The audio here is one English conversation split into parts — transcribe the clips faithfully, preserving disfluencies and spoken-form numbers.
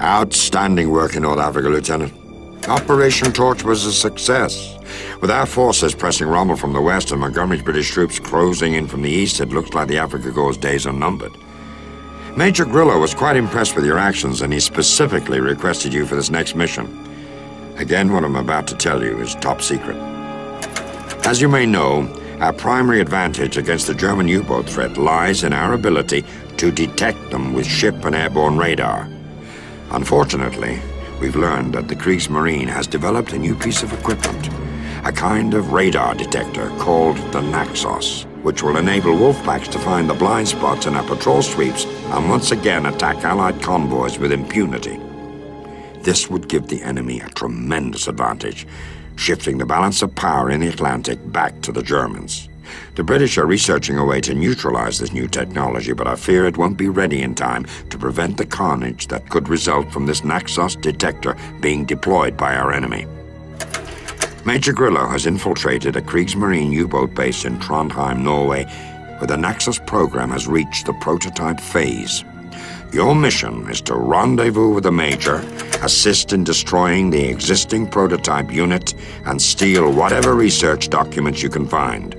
Outstanding work in North Africa, Lieutenant. Operation Torch was a success. With our forces pressing Rommel from the west and Montgomery's British troops closing in from the east, it looks like the Afrika Korps' days are numbered. Major Grillo was quite impressed with your actions, and he specifically requested you for this next mission. Again, what I'm about to tell you is top secret. As you may know, our primary advantage against the German U-boat threat lies in our ability to detect them with ship and airborne radar. Unfortunately, we've learned that the Kriegsmarine has developed a new piece of equipment, a kind of radar detector called the Naxos, which will enable Wolfpacks to find the blind spots in our patrol sweeps and once again attack Allied convoys with impunity. This would give the enemy a tremendous advantage, shifting the balance of power in the Atlantic back to the Germans. The British are researching a way to neutralize this new technology, but I fear it won't be ready in time to prevent the carnage that could result from this Naxos detector being deployed by our enemy. Major Grillo has infiltrated a Kriegsmarine U-boat base in Trondheim, Norway, where the Naxos program has reached the prototype phase. Your mission is to rendezvous with the Major, assist in destroying the existing prototype unit, and steal whatever research documents you can find.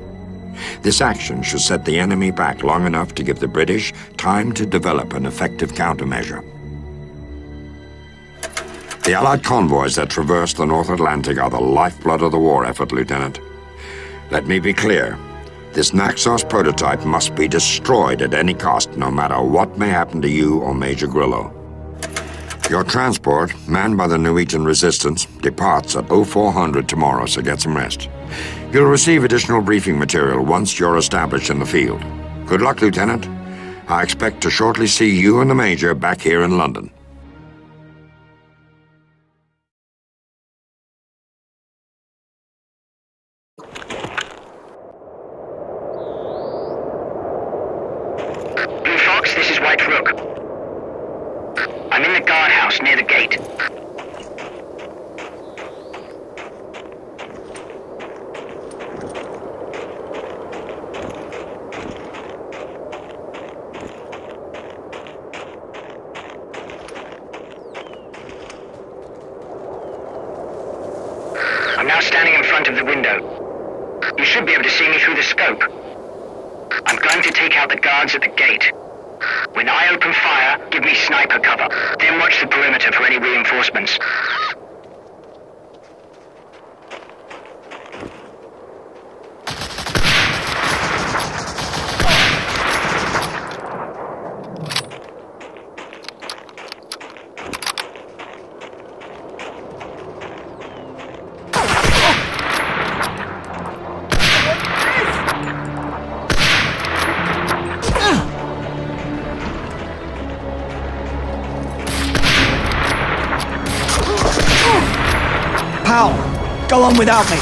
This action should set the enemy back long enough to give the British time to develop an effective countermeasure. The Allied convoys that traverse the North Atlantic are the lifeblood of the war effort, Lieutenant. Let me be clear. This Naxos prototype must be destroyed at any cost, no matter what may happen to you or Major Grillo. Your transport, manned by the Norwegian resistance, departs at oh four hundred tomorrow, so get some rest. You'll receive additional briefing material once you're established in the field. Good luck, Lieutenant. I expect to shortly see you and the Major back here in London. Go on without me.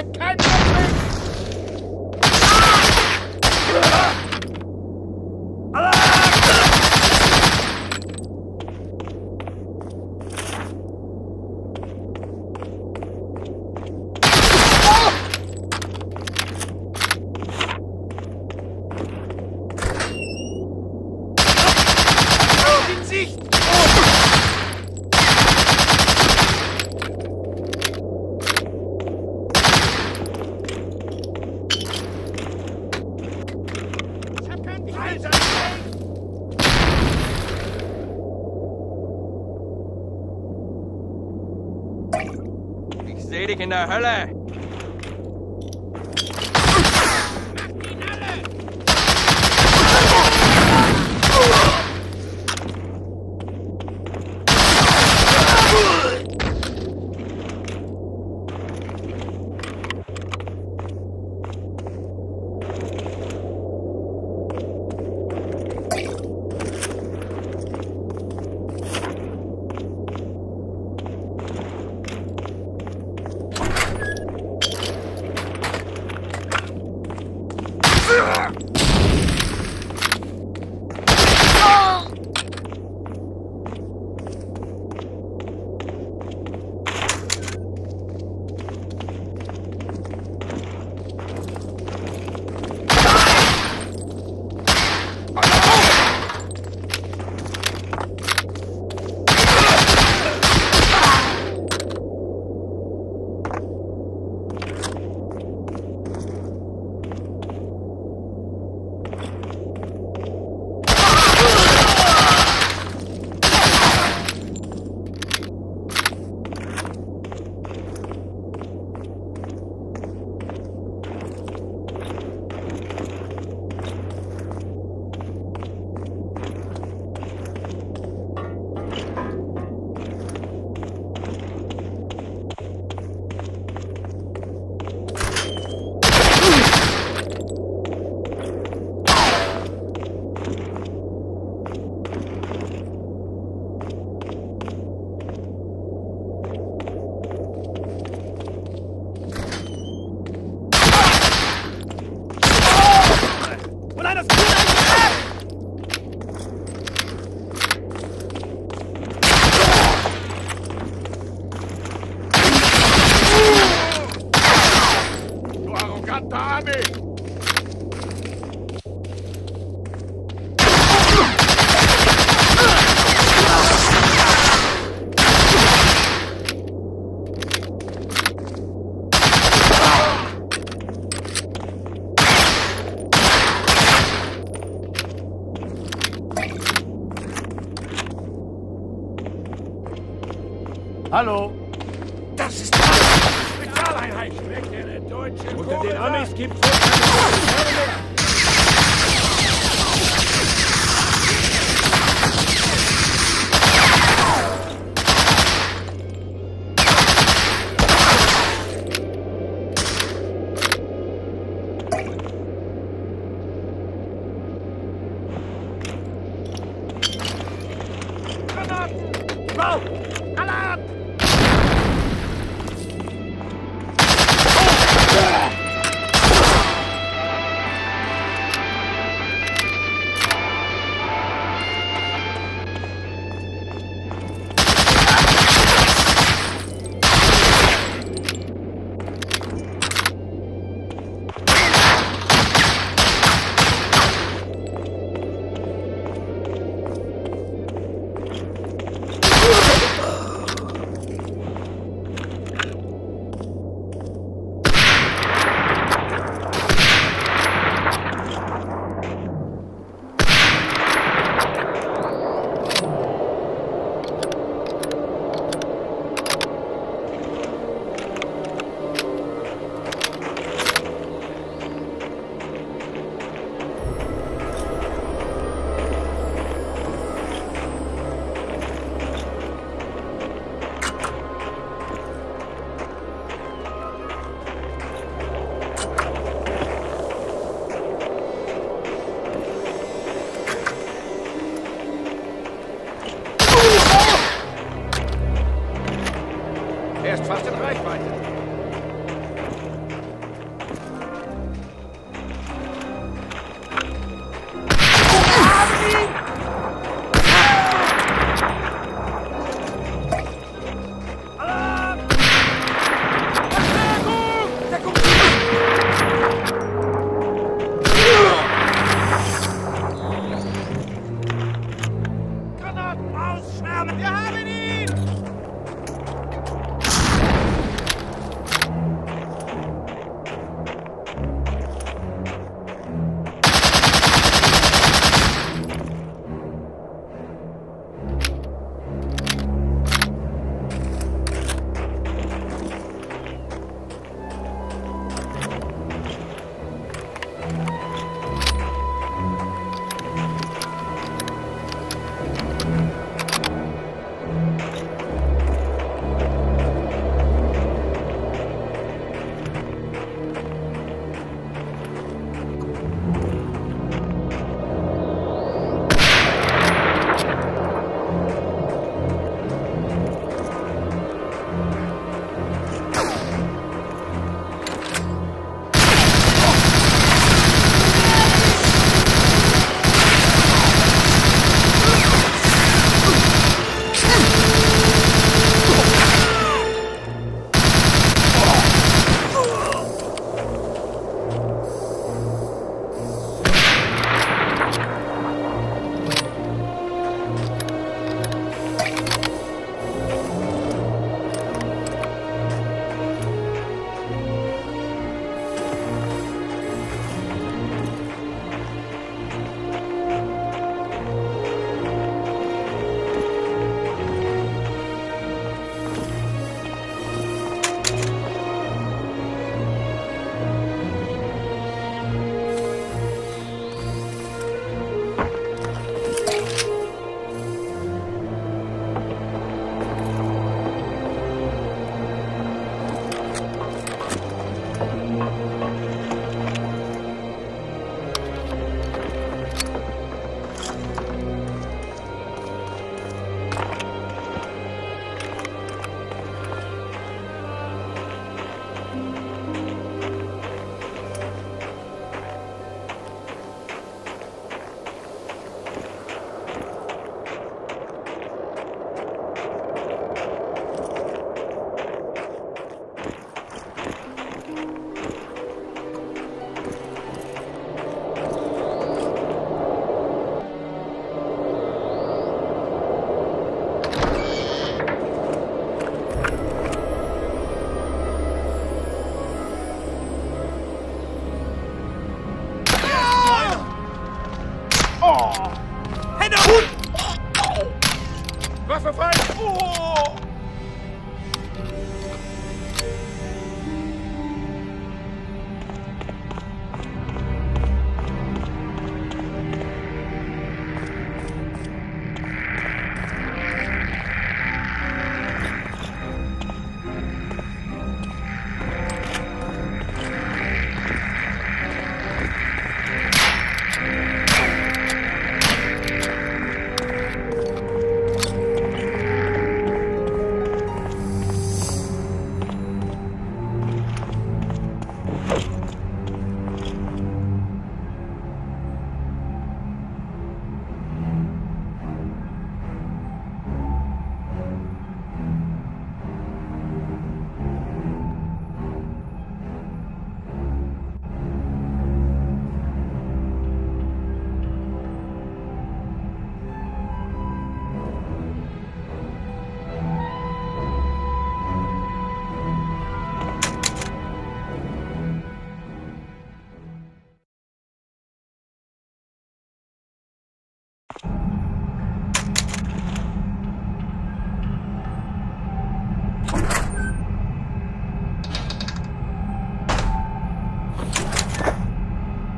ihr kein in der Hölle! Hallo? Das ist die Spezialeinheit! Schwächere deutsche Korps! Unter den Amis gibt's so keine Korps!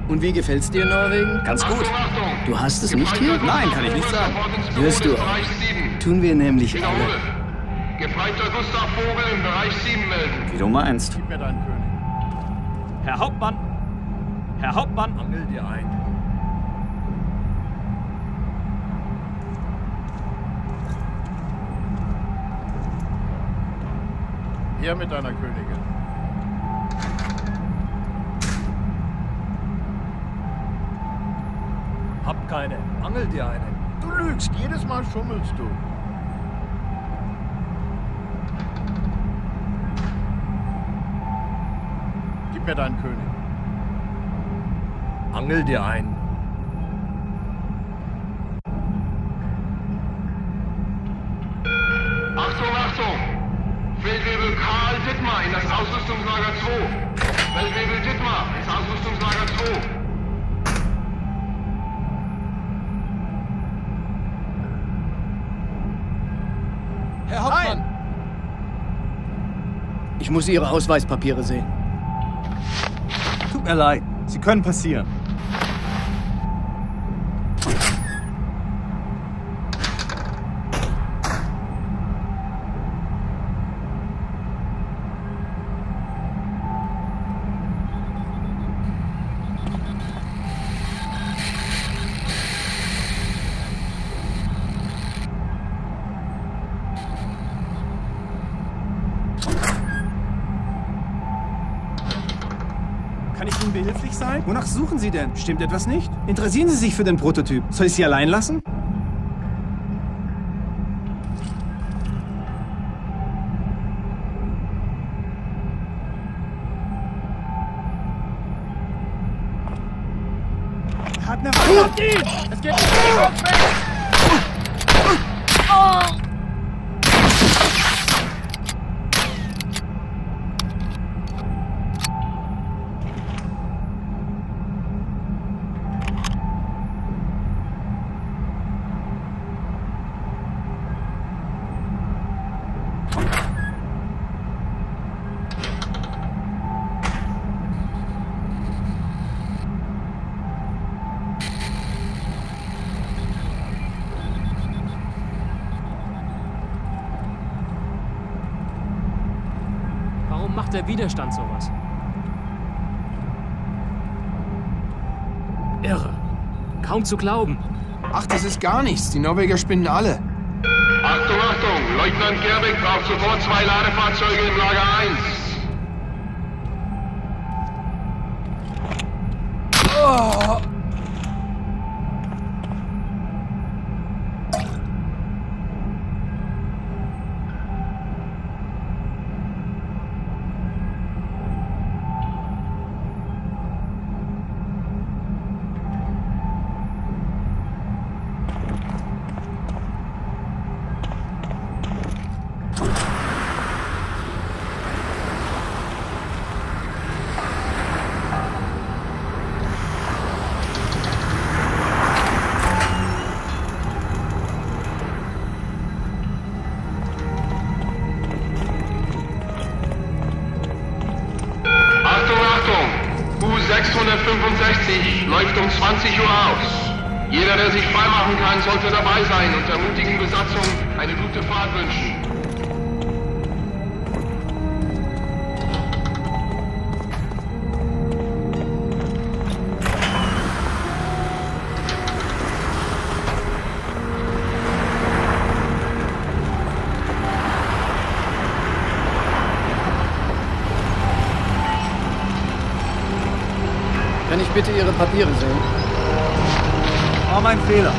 Und wie gefällt's dir in Norwegen? Ganz gut. Du hast es nicht hier? Nein, kann ich nicht sagen. Hörst du? Tun wir nämlich alle. Gefreiter Gustav Vogel im Bereich sieben melden. Wie du meinst. Gib mir deinen König. Herr Hauptmann! Herr Hauptmann! Angel dir ein. Hier mit deiner Königin. Hab keine. Angel dir eine. Du lügst. Jedes Mal schummelst du. Gib mir deinen König. Angel dir ein. Achtung, Achtung! Feldwebel Karl Dittmar in das Ausrüstungslager zwei. Feldwebel Dittmar ins Ausrüstungslager zwei. Herr Hauptmann! Nein. Ich muss Ihre Ausweispapiere sehen. Tut mir leid, Sie können passieren. Wonach suchen Sie denn? Stimmt etwas nicht? Interessieren Sie sich für den Prototyp? Soll ich Sie allein lassen? Hat eine Waffe auf ihn! Es geht nicht mehr! Macht der Widerstand sowas? Irre. Kaum zu glauben. Ach, das ist gar nichts. Die Norweger spinnen alle. Achtung, Achtung! Leutnant Gerbig braucht sofort zwei Ladefahrzeuge im Lager eins. Oh. sechshundertfünfundsechzig läuft um zwanzig Uhr aus. Jeder, der sich freimachen kann, sollte dabei sein und der mutigen Besatzung eine gute Fahrt wünschen. Bitte Ihre Papiere sehen. War mein Fehler.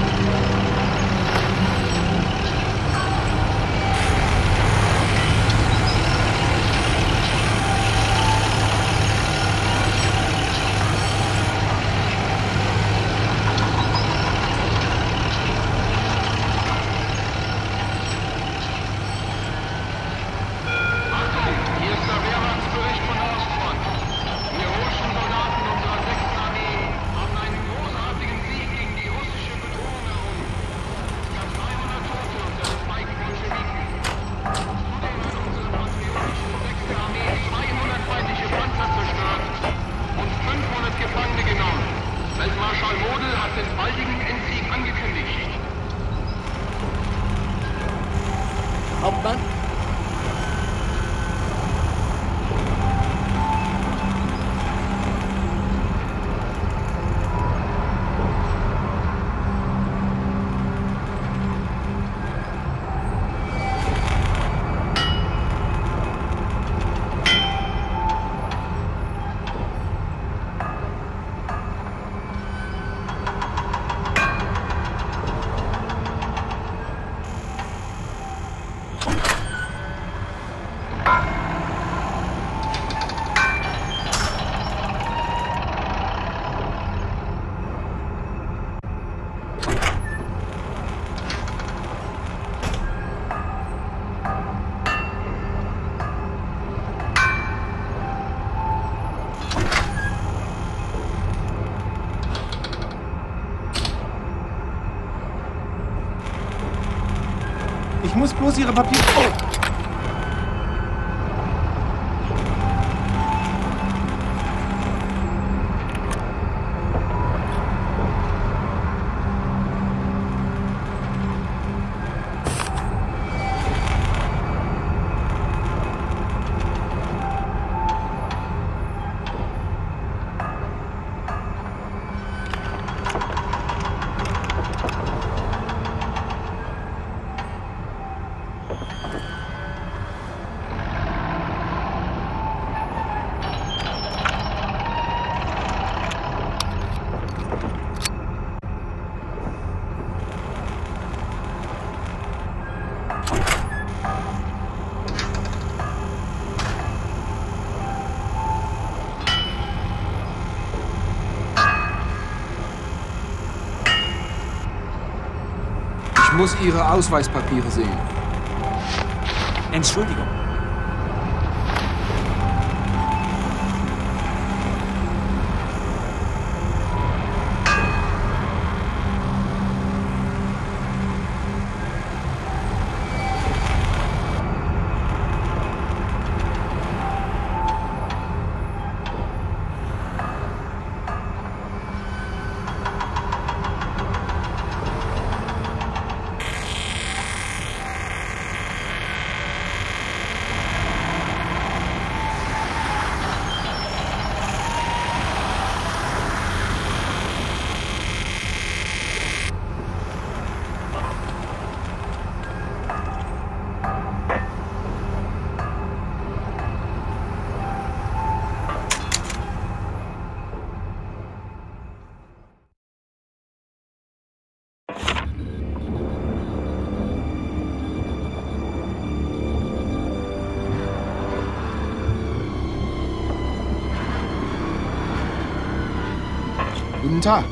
Ich muss bloß ihre Papiere... Oh. Ich muss Ihre Ausweispapiere sehen. Entschuldigung. Guten Tag.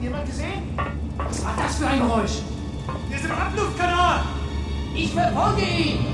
Jemand gesehen? Was war das für ein Geräusch? Wir sind im Abluftkanal! Ich verfolge ihn!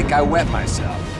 think I wet myself.